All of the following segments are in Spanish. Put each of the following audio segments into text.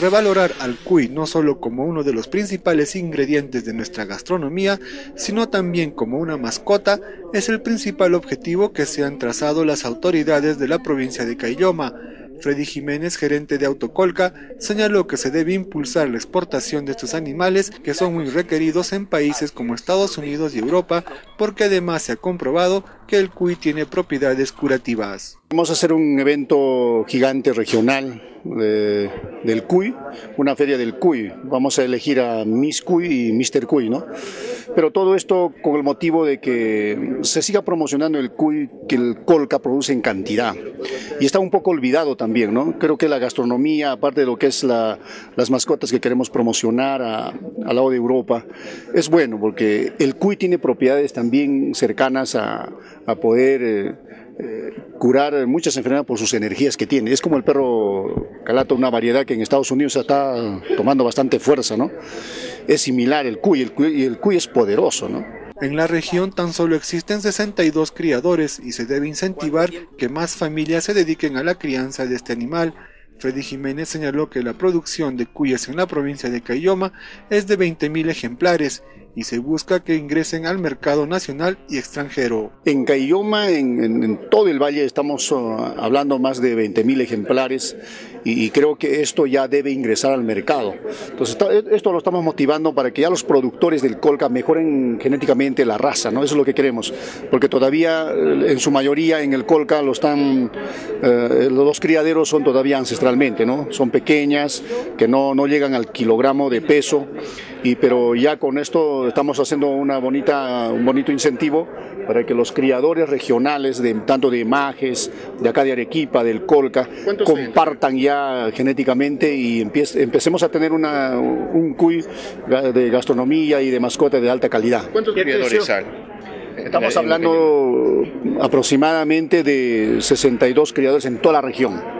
Revalorar al cuy no solo como uno de los principales ingredientes de nuestra gastronomía, sino también como una mascota, es el principal objetivo que se han trazado las autoridades de la provincia de Caylloma. Freddy Jiménez, gerente de Autocolca, señaló que se debe impulsar la exportación de estos animales que son muy requeridos en países como Estados Unidos y Europa, porque además se ha comprobado que el cuy tiene propiedades curativas. Vamos a hacer un evento gigante regional del cuy, una feria del cuy. Vamos a elegir a Miss Cuy y Mr. Cuy, ¿no? Pero todo esto con el motivo de que se siga promocionando el cuy que el Colca produce en cantidad. Y está un poco olvidado también, ¿no? Creo que la gastronomía, aparte de lo que es las mascotas que queremos promocionar al lado de Europa, es bueno porque el cuy tiene propiedades también cercanas a poder curar muchas enfermedades por sus energías que tiene. Es como el perro calato, una variedad que en Estados Unidos está tomando bastante fuerza, ¿no? Es similar el cuy es poderoso, ¿no? En la región tan solo existen 62 criadores y se debe incentivar que más familias se dediquen a la crianza de este animal. Freddy Jiménez señaló que la producción de cuyes en la provincia de Caylloma es de 20.000 ejemplares y se busca que ingresen al mercado nacional y extranjero. En Caylloma, en todo el valle, estamos hablando más de 20.000 ejemplares y creo que esto ya debe ingresar al mercado. Entonces, esto lo estamos motivando para que ya los productores del Colca mejoren genéticamente la raza, ¿no? Eso es lo que queremos, porque todavía en su mayoría en el Colca los criaderos son todavía ancestrales. ¿No? Son pequeñas, que no llegan al kilogramo de peso, pero ya con esto estamos haciendo un bonito incentivo para que los criadores regionales, tanto de Majes, de acá de Arequipa, del Colca, compartan ya genéticamente y empecemos a tener un cuy de gastronomía y de mascota de alta calidad. ¿Cuántos criadores hay? Estamos hablando aproximadamente de 62 criadores en toda la región.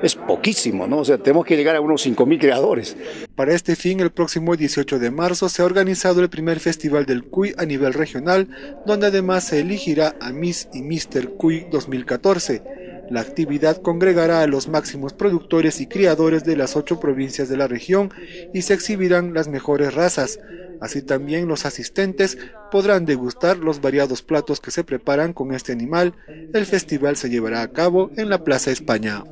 Es poquísimo, ¿no? O sea, tenemos que llegar a unos 5.000 creadores. Para este fin, el próximo 18 de marzo se ha organizado el primer Festival del Cuy a nivel regional, donde además se elegirá a Miss y Mr. Cuy 2014. La actividad congregará a los máximos productores y criadores de las 8 provincias de la región y se exhibirán las mejores razas. Así también los asistentes podrán degustar los variados platos que se preparan con este animal. El festival se llevará a cabo en la Plaza España.